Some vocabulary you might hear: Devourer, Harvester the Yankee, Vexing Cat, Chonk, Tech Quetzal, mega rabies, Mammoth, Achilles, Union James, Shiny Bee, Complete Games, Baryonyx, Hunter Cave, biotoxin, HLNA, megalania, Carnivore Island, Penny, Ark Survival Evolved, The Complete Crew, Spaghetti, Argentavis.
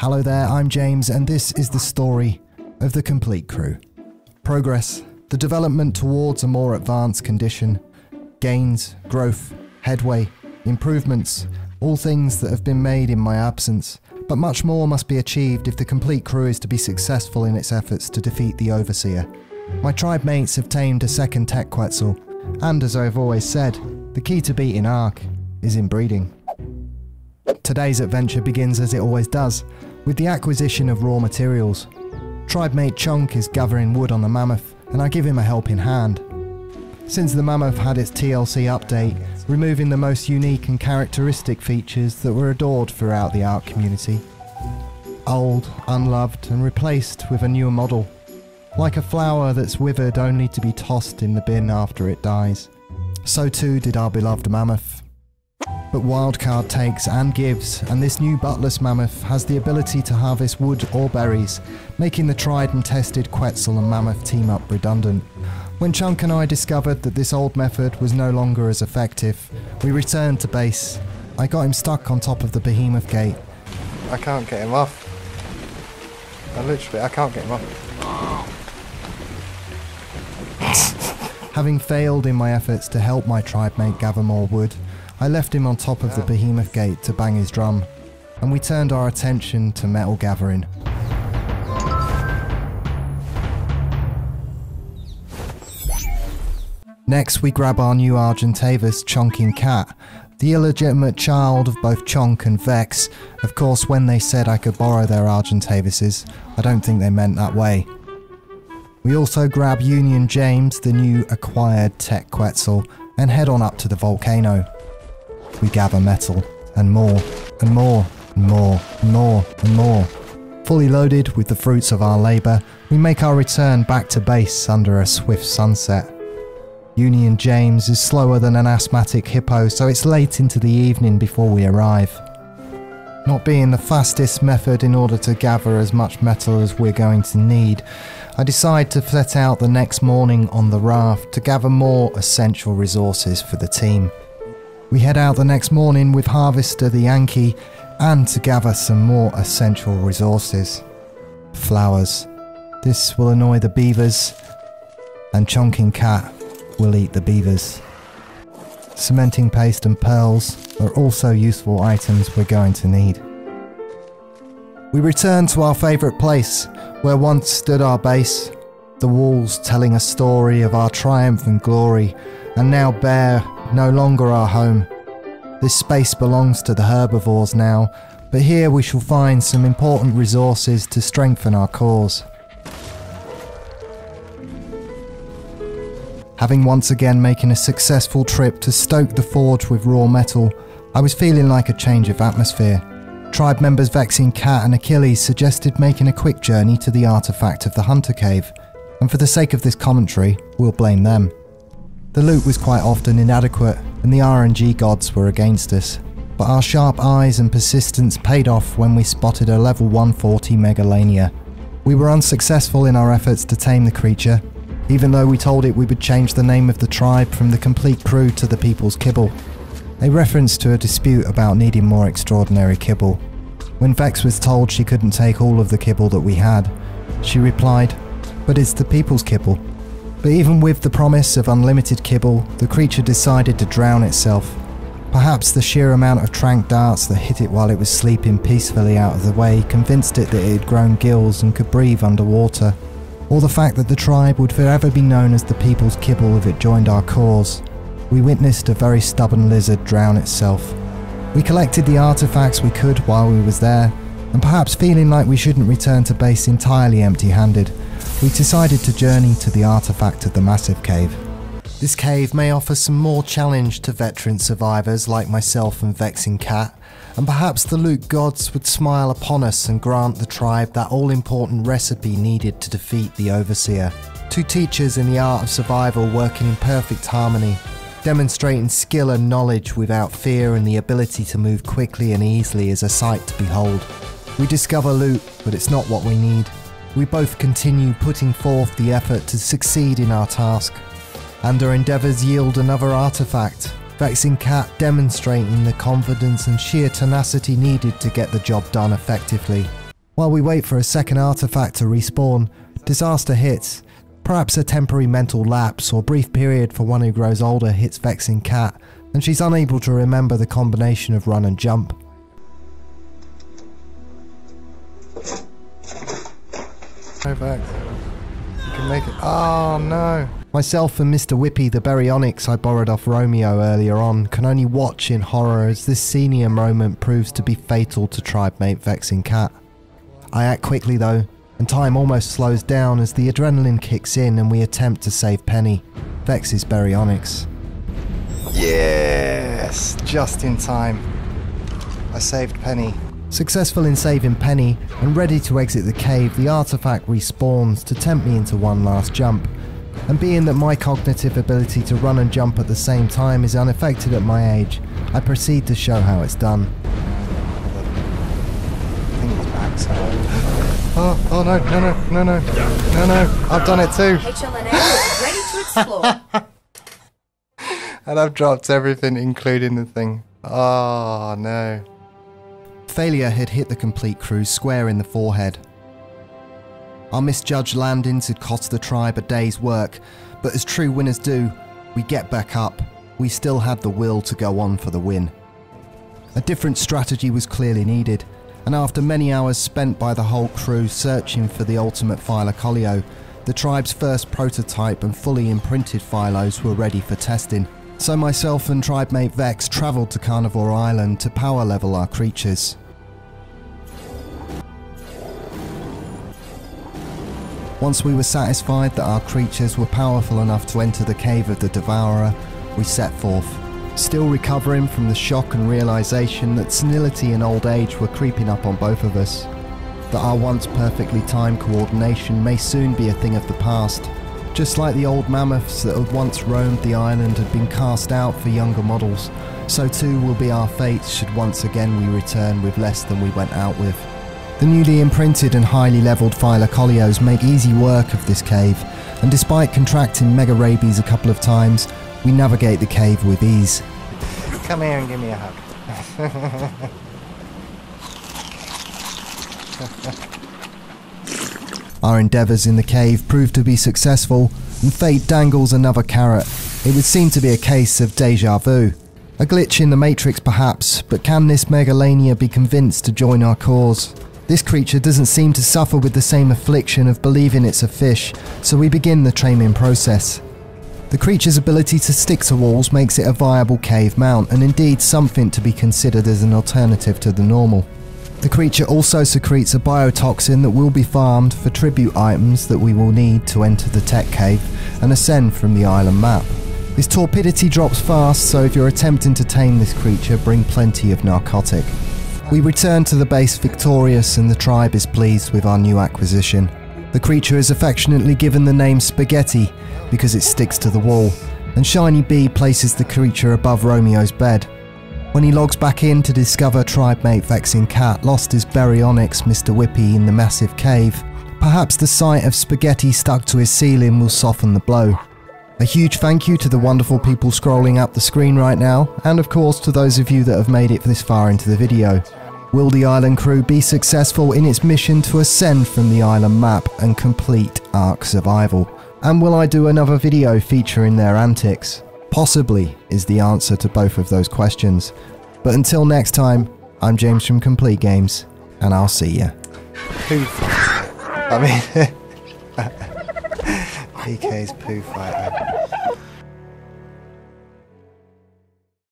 Hello there, I'm James, and this is the story of the Complete Crew. Progress, the development towards a more advanced condition, gains, growth, headway, improvements, all things that have been made in my absence, but much more must be achieved if the Complete Crew is to be successful in its efforts to defeat the Overseer. My tribe mates have tamed a second Tech Quetzal, and as I've always said, the key to beating Ark is in breeding. Today's adventure begins as it always does, with the acquisition of raw materials. Tribe mate Chonk is gathering wood on the Mammoth, and I give him a helping hand. Since the Mammoth had its TLC update, removing the most unique and characteristic features that were adored throughout the Ark community. Old, unloved, and replaced with a newer model. Like a flower that's withered only to be tossed in the bin after it dies. So too did our beloved Mammoth. But Wildcard takes and gives, and this new buttless Mammoth has the ability to harvest wood or berries, making the tried and tested Quetzal and Mammoth team up redundant. When Chunk and I discovered that this old method was no longer as effective, we returned to base. I got him stuck on top of the behemoth gate. I can't get him off. I can't get him off. Having failed in my efforts to help my tribe mate gather more wood, I left him on top of the behemoth gate to bang his drum, and we turned our attention to metal gathering. Next we grab our new Argentavis, Chonking Cat, the illegitimate child of both Chonk and Vex. Of course, when they said I could borrow their Argentavises, I don't think they meant that way. We also grab Union James, the new acquired Tech Quetzal, and head on up to the volcano. We gather metal, and more, and more, and more, and more, and more. Fully loaded with the fruits of our labour, we make our return back to base under a swift sunset. Union James is slower than an asthmatic hippo, so it's late into the evening before we arrive. Not being the fastest method in order to gather as much metal as we're going to need, I decide to set out the next morning on the raft to gather more essential resources for the team. We head out the next morning with Harvester the Yankee and to gather some more essential resources. Flowers. This will annoy the beavers, and Chonking Cat will eat the beavers. Cementing paste and pearls are also useful items we're going to need. We return to our favourite place, where once stood our base, the walls telling a story of our triumph and glory, and now bare, no longer our home. This space belongs to the herbivores now, but here we shall find some important resources to strengthen our cause. Having once again making a successful trip to stoke the forge with raw metal, I was feeling like a change of atmosphere. Tribe members Vexing Cat and Achilles suggested making a quick journey to the artifact of the Hunter Cave, and for the sake of this commentary, we'll blame them. The loot was quite often inadequate, and the RNG gods were against us, but our sharp eyes and persistence paid off when we spotted a level 140 megalania. We were unsuccessful in our efforts to tame the creature, even though we told it we would change the name of the tribe from the Complete Crew to the People's Kibble, a reference to a dispute about needing more extraordinary kibble. When Vex was told she couldn't take all of the kibble that we had, she replied, "But it's the People's Kibble." But even with the promise of unlimited kibble, the creature decided to drown itself. Perhaps the sheer amount of tranq darts that hit it while it was sleeping peacefully out of the way convinced it that it had grown gills and could breathe underwater, or the fact that the tribe would forever be known as the People's Kibble if it joined our cause. We witnessed a very stubborn lizard drown itself. We collected the artifacts we could while we was there, and perhaps feeling like we shouldn't return to base entirely empty-handed, we decided to journey to the artifact of the massive cave. This cave may offer some more challenge to veteran survivors like myself and Vexing Cat, and perhaps the loot gods would smile upon us and grant the tribe that all-important recipe needed to defeat the Overseer. Two teachers in the art of survival working in perfect harmony, demonstrating skill and knowledge without fear, and the ability to move quickly and easily is a sight to behold. We discover loot, but it's not what we need. We both continue putting forth the effort to succeed in our task, and our endeavours yield another artefact, Vexing Cat demonstrating the confidence and sheer tenacity needed to get the job done effectively. While we wait for a second artifact to respawn, disaster hits. Perhaps a temporary mental lapse or brief period for one who grows older hits Vexing Cat, and she's unable to remember the combination of run and jump. Perfect. You can make it. Oh no! Myself and Mr. Whippy, the Baryonyx I borrowed off Romeo earlier on, can only watch in horror as this senior moment proves to be fatal to tribe mate Vexing Cat. I act quickly though, and time almost slows down as the adrenaline kicks in and we attempt to save Penny, Vex's Baryonyx. Yes, just in time. I saved Penny. Successful in saving Penny and ready to exit the cave, the artifact respawns to tempt me into one last jump. And being that my cognitive ability to run and jump at the same time is unaffected at my age, I proceed to show how it's done. I think it's back, so... Oh, oh no, no, no, no, no, no, no, I've done it too! HLNA, ready to explore! And I've dropped everything, including the thing. Oh no. Failure had hit the complete crew square in the forehead. Our misjudged landings had cost the tribe a day's work, but as true winners do, we get back up. We still had the will to go on for the win. A different strategy was clearly needed, and after many hours spent by the whole crew searching for the ultimate Phylacolios, the tribe's first prototype and fully imprinted Phylos were ready for testing. So myself and tribe mate Vex travelled to Carnivore Island to power level our creatures. Once we were satisfied that our creatures were powerful enough to enter the cave of the Devourer, we set forth, still recovering from the shock and realisation that senility and old age were creeping up on both of us, that our once perfectly timed coordination may soon be a thing of the past, just like the old mammoths that had once roamed the island had been cast out for younger models, so too will be our fates should once again we return with less than we went out with. The newly imprinted and highly levelled Phylacolios make easy work of this cave, and despite contracting mega rabies a couple of times, we navigate the cave with ease. Come here and give me a hug. Our endeavours in the cave proved to be successful, and fate dangles another carrot. It would seem to be a case of deja vu. A glitch in the matrix perhaps, but can this megalania be convinced to join our cause? This creature doesn't seem to suffer with the same affliction of believing it's a fish, so we begin the training process. The creature's ability to stick to walls makes it a viable cave mount, and indeed something to be considered as an alternative to the normal. The creature also secretes a biotoxin that will be farmed for tribute items that we will need to enter the tech cave and ascend from the island map. Its torpidity drops fast, so if you're attempting to tame this creature, bring plenty of narcotic. We return to the base victorious, and the tribe is pleased with our new acquisition. The creature is affectionately given the name Spaghetti because it sticks to the wall, and Shiny Bee places the creature above Romeo's bed. When he logs back in to discover tribe mate Vexing Cat lost his Baryonyx Mr. Whippy in the massive cave, perhaps the sight of Spaghetti stuck to his ceiling will soften the blow. A huge thank you to the wonderful people scrolling up the screen right now, and of course to those of you that have made it this far into the video. Will the island crew be successful in its mission to ascend from the island map and complete Ark Survival? And will I do another video featuring their antics? Possibly is the answer to both of those questions. But until next time, I'm James from Complete Games, and I'll see ya. Poo fighter. I mean... PK's poo fighter.